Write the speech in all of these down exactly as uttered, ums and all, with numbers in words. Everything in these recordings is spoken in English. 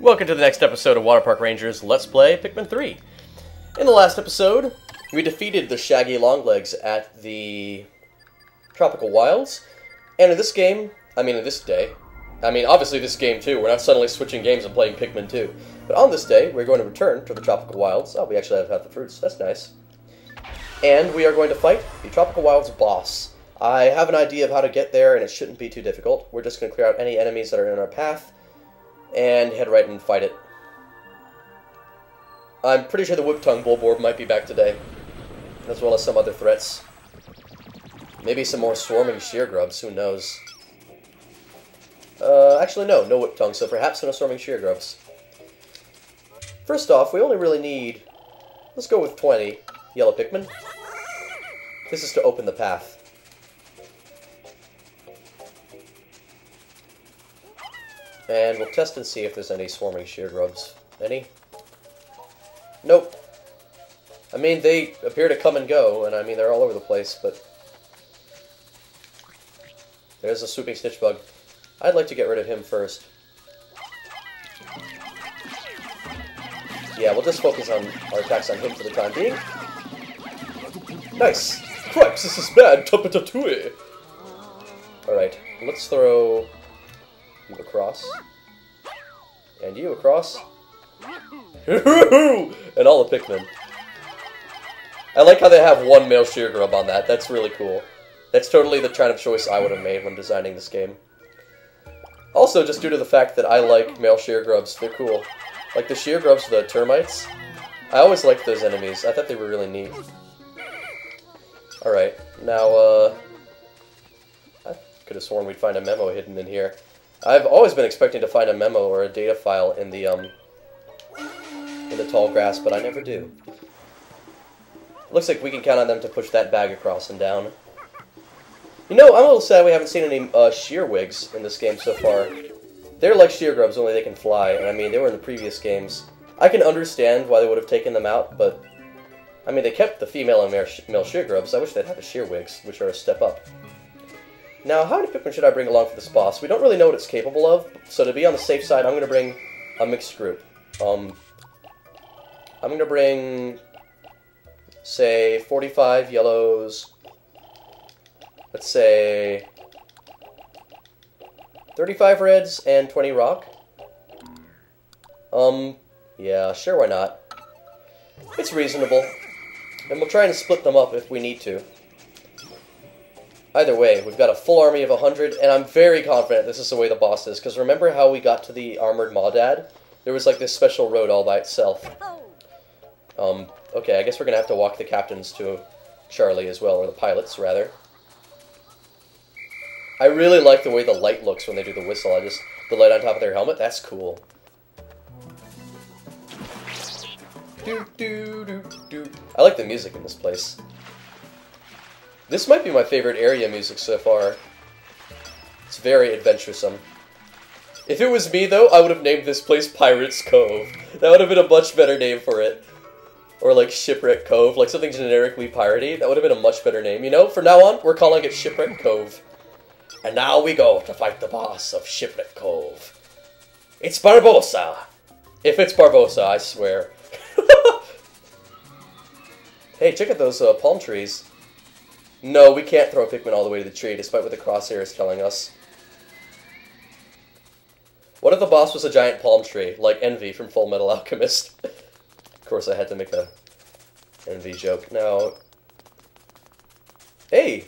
Welcome to the next episode of Waterpark Rangers Let's Play Pikmin three. In the last episode, we defeated the Shaggy Longlegs at the Tropical Wilds. And in this game, I mean in this day, I mean obviously this game too, we're not suddenly switching games and playing Pikmin two. But on this day, we're going to return to the Tropical Wilds. Oh, we actually have half the fruits, that's nice. And we are going to fight the Tropical Wilds boss. I have an idea of how to get there, and it shouldn't be too difficult. We're just going to clear out any enemies that are in our path, and head right and fight it. I'm pretty sure the Whiptongue Bulborb might be back today, as well as some other threats. Maybe some more swarming shear grubs, who knows. Uh, actually no, no Whiptongue, so perhaps no swarming shear grubs. First off, we only really need, let's go with twenty yellow Pikmin. This is to open the path. And we'll test and see if there's any swarming shear grubs. Any? Nope. I mean, they appear to come and go, and I mean, they're all over the place, but... There's a swooping stitch bug. I'd like to get rid of him first. Yeah, we'll just focus on our attacks on him for the time being. Nice! Cripes, this is bad! Tapatatatui! Alright, let's throw... You across. And you across. And all the Pikmin. I like how they have one male shear grub on that. That's really cool. That's totally the kind of choice I would have made when designing this game. Also, just due to the fact that I like male shear grubs. They're cool. Like the shear grubs, the termites. I always liked those enemies. I thought they were really neat. Alright. Now, uh... I could have sworn we'd find a memo hidden in here. I've always been expecting to find a memo or a data file in the, um, in the tall grass, but I never do. Looks like we can count on them to push that bag across and down. You know, I'm a little sad we haven't seen any, uh, shearwigs in this game so far. They're like shear grubs, only they can fly, and I mean, they were in the previous games. I can understand why they would have taken them out, but, I mean, they kept the female and male shear grubs. I wish they'd had the shearwigs, which are a step up. Now, how many Pikmin should I bring along for this boss? We don't really know what it's capable of, so to be on the safe side, I'm going to bring a mixed group. Um, I'm going to bring, say, forty-five yellows, let's say, thirty-five reds, and twenty rock. Um, yeah, sure, why not? It's reasonable, and we'll try and split them up if we need to. Either way, we've got a full army of one hundred, and I'm very confident this is the way the boss is, because remember how we got to the armored Maudad? There was like this special road all by itself. Um, okay, I guess we're going to have to walk the captains to Charlie as well, or the pilots, rather. I really like the way the light looks when they do the whistle. I just, the light on top of their helmet, that's cool. Doo, doo, doo, doo. I like the music in this place. This might be my favorite area music so far. It's very adventuresome. If it was me, though, I would have named this place Pirate's Cove. That would have been a much better name for it. Or, like, Shipwreck Cove. Like, something generically piratey. That would have been a much better name. You know, from now on, we're calling it Shipwreck Cove. And now we go to fight the boss of Shipwreck Cove. It's Barbosa! If it's Barbosa, I swear. Hey, check out those uh, palm trees. No, we can't throw a Pikmin all the way to the tree, despite what the crosshair is telling us. What if the boss was a giant palm tree, like Envy from Full Metal Alchemist? Of course, I had to make a Envy joke. Now, hey,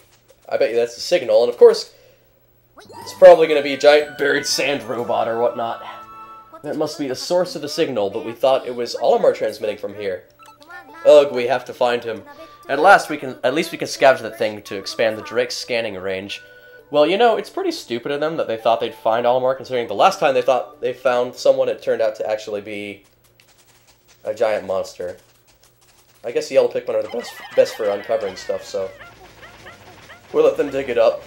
I bet you that's the signal, and of course, it's probably going to be a giant buried sand robot or whatnot. That must be the source of the signal, but we thought it was Olimar transmitting from here. Ugh, we have to find him. At last, we can at least we can scavenge that thing to expand the Drake's scanning range. Well, you know, it's pretty stupid of them that they thought they'd find Olimar, considering the last time they thought they found someone, it turned out to actually be a giant monster. I guess the yellow Pikmin are the best best for uncovering stuff, so we'll let them dig it up.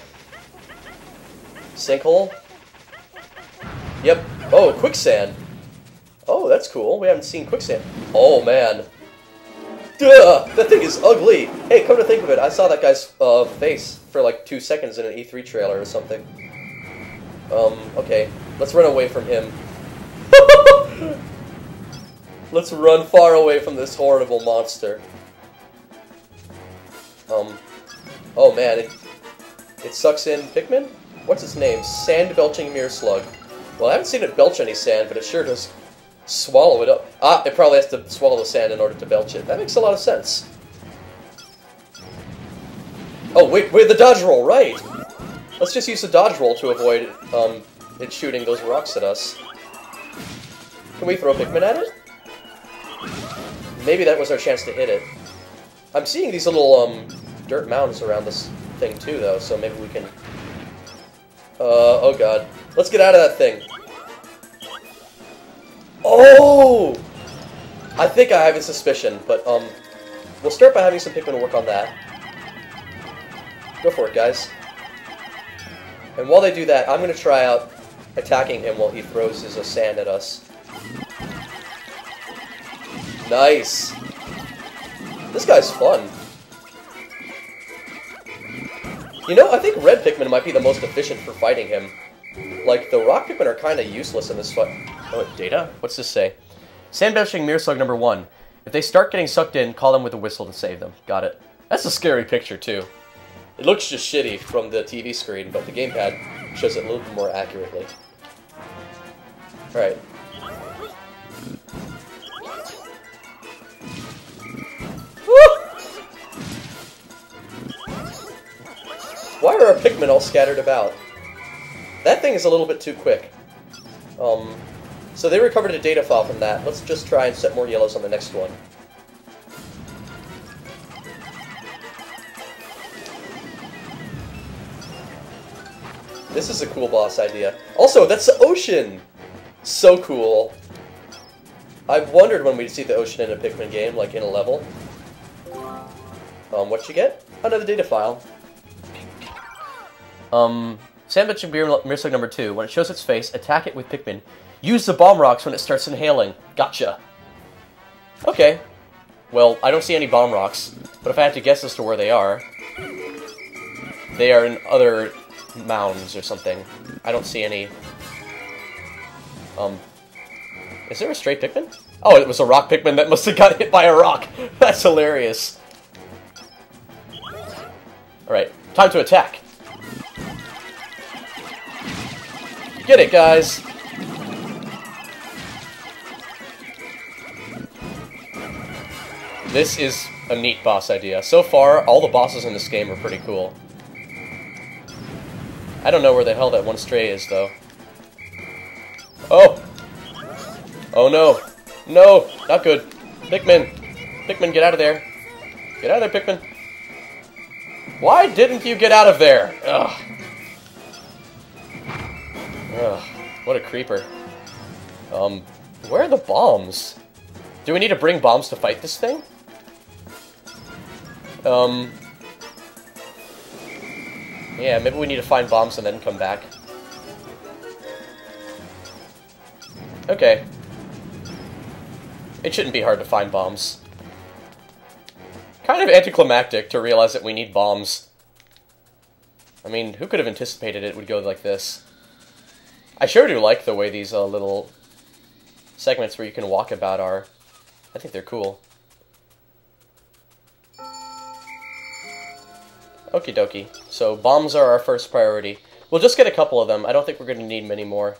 Sinkhole. Yep. Oh, quicksand. Oh, that's cool. We haven't seen quicksand. Oh man. Duh! That thing is ugly! Hey, come to think of it, I saw that guy's uh, face for like two seconds in an E three trailer or something. Um, okay. Let's run away from him. Let's run far away from this horrible monster. Um. Oh man, it, it sucks in Pikmin? What's its name? Sandbelching Meerslug. Well, I haven't seen it belch any sand, but it sure does swallow it up. Ah, it probably has to swallow the sand in order to belch it. That makes a lot of sense. Oh, wait, wait, the dodge roll, right! Let's just use the dodge roll to avoid um, it shooting those rocks at us. Can we throw Pikmin at it? Maybe that was our chance to hit it. I'm seeing these little um, dirt mounds around this thing too, though, so maybe we can... Uh, oh god. Let's get out of that thing. Oh! I think I have a suspicion, but um, we'll start by having some Pikmin work on that. Go for it, guys. And while they do that, I'm going to try out attacking him while he throws his uh, sand at us. Nice. This guy's fun. You know, I think red Pikmin might be the most efficient for fighting him. Like, the rock Pikmin are kind of useless in this fight. Oh, data? What's this say? Sandbelching Meerslug number one. If they start getting sucked in, call them with a whistle to save them. Got it. That's a scary picture, too. It looks just shitty from the T V screen, but the gamepad shows it a little bit more accurately. Alright. Why are our Pikmin all scattered about? That thing is a little bit too quick. Um, so they recovered a data file from that. Let's just try and set more yellows on the next one. This is a cool boss idea. Also, that's the ocean! So cool. I've wondered when we'd see the ocean in a Pikmin game, like in a level. Um, what'd you get? Another data file. Um, Sandbelching Meerslug number two. When it shows its face, attack it with Pikmin. Use the bomb rocks when it starts inhaling. Gotcha. Okay. Well, I don't see any bomb rocks, but if I had to guess as to where they are, they are in other mounds or something. I don't see any. Um, is there a stray Pikmin? Oh, it was a rock Pikmin that must have got hit by a rock. That's hilarious. Alright, time to attack. Get it, guys. This is a neat boss idea. So far, all the bosses in this game are pretty cool. I don't know where the hell that one stray is, though. Oh! Oh no! No! Not good! Pikmin! Pikmin, get out of there! Get out of there, Pikmin! Why didn't you get out of there? Ugh. Ugh. What a creeper. Um, where are the bombs? Do we need to bring bombs to fight this thing? Um... Yeah, maybe we need to find bombs and then come back. Okay. It shouldn't be hard to find bombs. Kind of anticlimactic to realize that we need bombs. I mean, who could have anticipated it would go like this? I sure do like the way these uh, little segments where you can walk about are. I think they're cool. Okie dokie. So, bombs are our first priority. We'll just get a couple of them. I don't think we're going to need many more.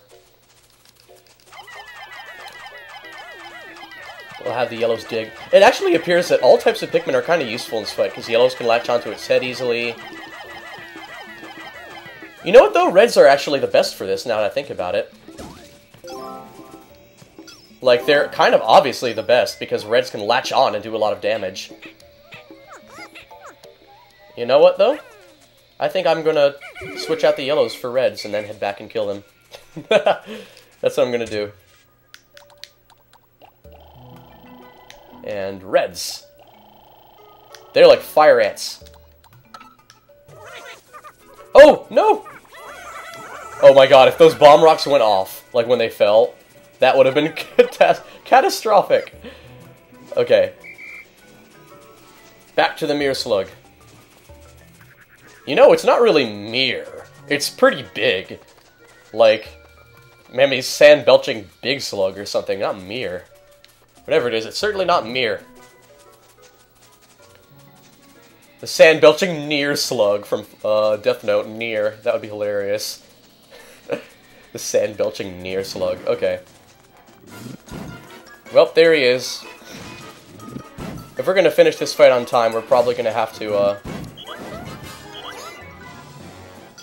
We'll have the yellows dig. It actually appears that all types of Pikmin are kind of useful in this fight, because yellows can latch onto its head easily. You know what, though? Reds are actually the best for this, now that I think about it. Like, they're kind of obviously the best, because reds can latch on and do a lot of damage. You know what, though? I think I'm gonna switch out the yellows for reds and then head back and kill them. That's what I'm gonna do. And reds. They're like fire ants. Oh, no! Oh my god, if those bomb rocks went off, like when they fell, that would have been catas- catastrophic. Okay. Back to the Meerslug. You know, it's not really mere. It's pretty big. Like, Mammy's Sandbelching Big Slug or something, not Meer. Whatever it is, it's certainly not Meer. The Sandbelching Near Slug from uh, Death Note, Near. That would be hilarious. The Sandbelching Near Slug, okay. Well, there he is. If we're gonna finish this fight on time, we're probably gonna have to, uh...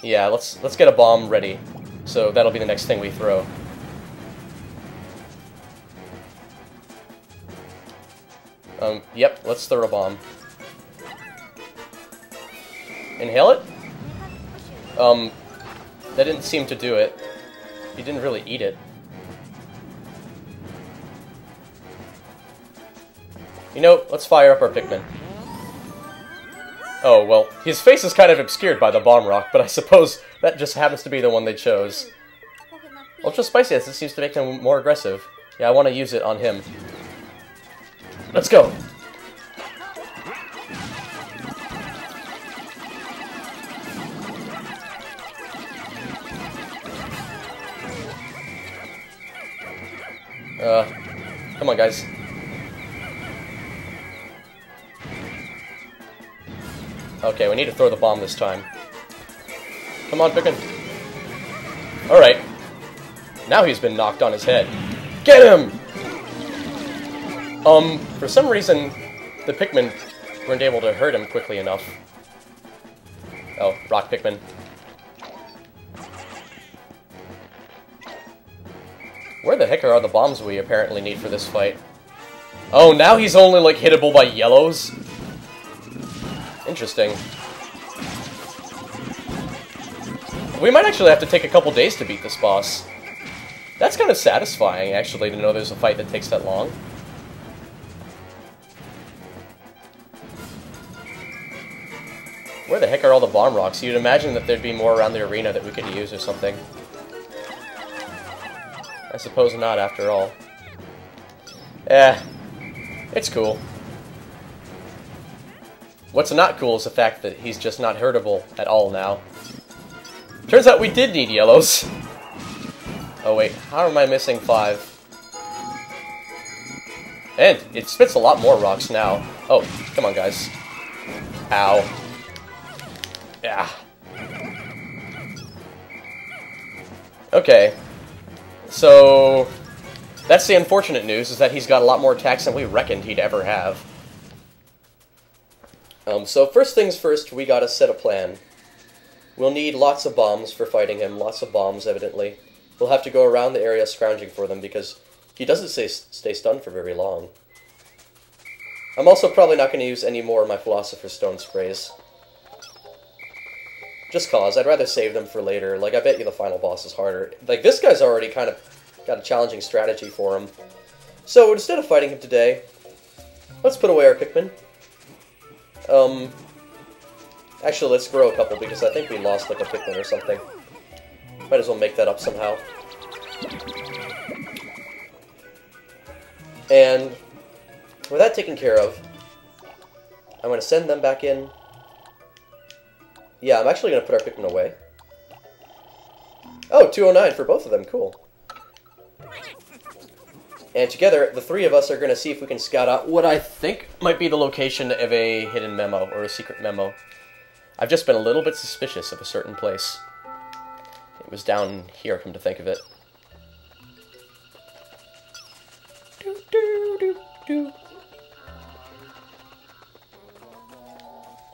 yeah, let's, let's get a bomb ready. So that'll be the next thing we throw. Um, yep, let's throw a bomb. Inhale it? Um, that didn't seem to do it. He didn't really eat it. You know, let's fire up our Pikmin. Oh, well, his face is kind of obscured by the bomb rock, but I suppose that just happens to be the one they chose. Ultra Spicy Acid seems to make him more aggressive. Yeah, I want to use it on him. Let's go! Uh, come on, guys. Okay, we need to throw the bomb this time. Come on, Pikmin. Alright. Now he's been knocked on his head. Get him! Um, for some reason, the Pikmin weren't able to hurt him quickly enough. Oh, rock Pikmin. Where the heck are the bombs we apparently need for this fight? Oh, now he's only, like, hittable by yellows? Interesting. We might actually have to take a couple days to beat this boss. That's kind of satisfying, actually, to know there's a fight that takes that long. Where the heck are all the bomb rocks? You'd imagine that there'd be more around the arena that we could use or something. I suppose not, after all. Eh. It's cool. What's not cool is the fact that he's just not hurtable at all now. Turns out we did need yellows. Oh wait, how am I missing five? And it spits a lot more rocks now. Oh, come on guys. Ow. Yeah. Okay. So that's the unfortunate news, is that he's got a lot more attacks than we reckoned he'd ever have. Um, so first things first, we gotta set a plan. We'll need lots of bombs for fighting him, lots of bombs, evidently. We'll have to go around the area scrounging for them, because he doesn't stay, stay stunned for very long. I'm also probably not gonna use any more of my Philosopher's Stone Sprays. Just cause, I'd rather save them for later. Like, I bet you the final boss is harder. Like, this guy's already kind of got a challenging strategy for him. So, instead of fighting him today, let's put away our Pikmin. Um, actually, let's grow a couple, because I think we lost, like, a Pikmin or something. Might as well make that up somehow. And with that taken care of, I'm going to send them back in. Yeah, I'm actually going to put our Pikmin away. Oh, two oh nine for both of them, cool. And together, the three of us are going to see if we can scout out what I think might be the location of a hidden memo, or a secret memo. I've just been a little bit suspicious of a certain place. It was down here, come to think of it. Do, do, do, do.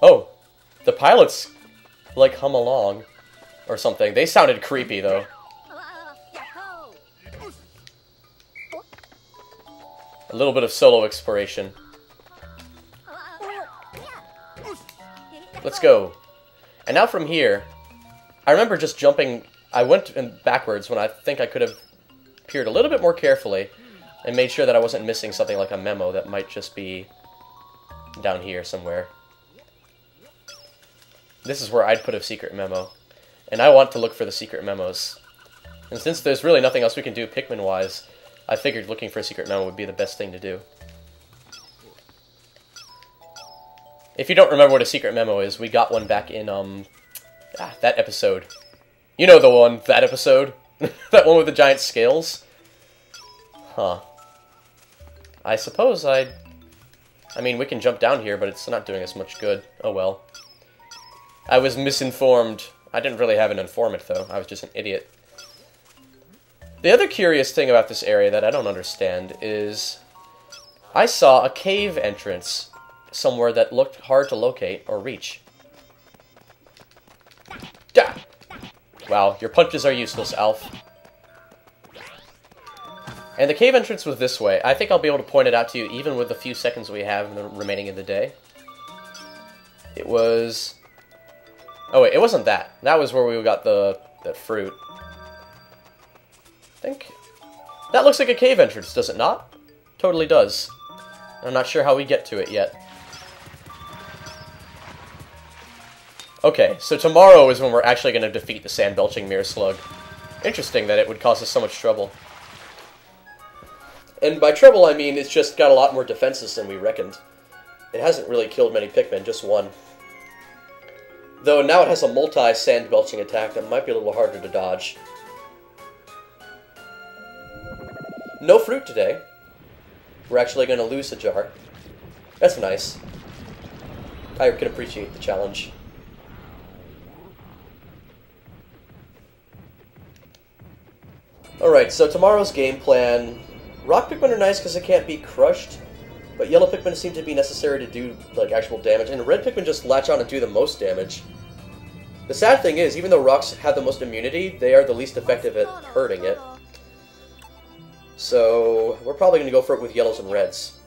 Oh, the pilots... like, hum along, or something. They sounded creepy, though. A little bit of solo exploration. Let's go. And now from here, I remember just jumping, I went backwards when I think I could have peered a little bit more carefully and made sure that I wasn't missing something like a memo that might just be down here somewhere. This is where I'd put a secret memo. And I want to look for the secret memos. And since there's really nothing else we can do Pikmin-wise, I figured looking for a secret memo would be the best thing to do. If you don't remember what a secret memo is, we got one back in, um... ah, that episode. You know the one, that episode. That one with the giant scales? Huh. I suppose I... I mean, we can jump down here, but it's not doing us much good. Oh well. I was misinformed. I didn't really have an informant, though. I was just an idiot. The other curious thing about this area that I don't understand is... I saw a cave entrance somewhere that looked hard to locate or reach. Dah! Wow, your punches are useless, Alf. And the cave entrance was this way. I think I'll be able to point it out to you even with the few seconds we have in the remaining of the day. It was... Oh wait, it wasn't that. That was where we got the that fruit. I think... That looks like a cave entrance, does it not? Totally does. I'm not sure how we get to it yet. Okay, so tomorrow is when we're actually going to defeat the Sandbelching Meerslug. Interesting that it would cause us so much trouble. And by trouble, I mean it's just got a lot more defenses than we reckoned. It hasn't really killed many Pikmin, just one. Though now it has a multi-sand belching attack that might be a little harder to dodge. No fruit today. We're actually going to lose a jar. That's nice. I can appreciate the challenge. Alright, so tomorrow's game plan... Rock Pikmin are nice because they can't be crushed, but yellow Pikmin seem to be necessary to do like actual damage, and red Pikmin just latch on and do the most damage. The sad thing is, even though rocks have the most immunity, they are the least effective at hurting it. So we're probably going to go for it with yellows and reds.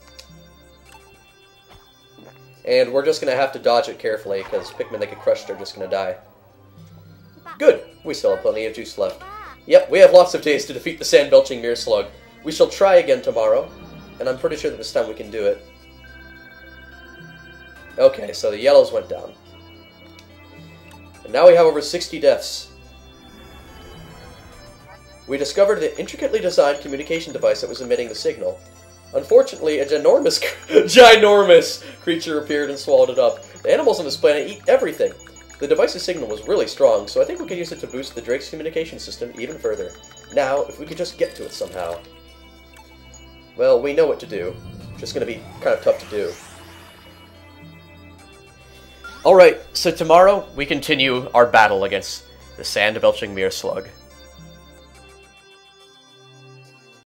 And we're just going to have to dodge it carefully, because Pikmin that get crushed are just going to die. Good! We still have plenty of juice left. Yep, we have lots of days to defeat the Sandbelching Meerslug. We shall try again tomorrow, and I'm pretty sure that this time we can do it. Okay, so the yellows went down. And now we have over sixty deaths. We discovered the intricately designed communication device that was emitting the signal. Unfortunately, a ginormous, ginormous creature appeared and swallowed it up. The animals on this planet eat everything. The device's signal was really strong, so I think we could use it to boost the Drake's communication system even further. Now, if we could just get to it somehow. Well, we know what to do. Just gonna be kind of tough to do. Alright, so tomorrow we continue our battle against the Sandbelching Meerslug.